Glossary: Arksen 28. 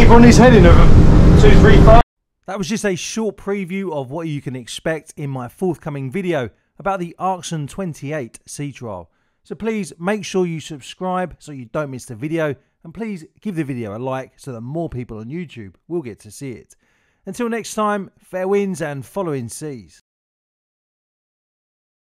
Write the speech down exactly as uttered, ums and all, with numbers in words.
keep on his head in a two, three, five. That was just a short preview of what you can expect in my forthcoming video about the Arksen twenty-eight sea trial. So please make sure you subscribe so you don't miss the video, and please give the video a like so that more people on YouTube will get to see it. Until next time, fair winds and following seas.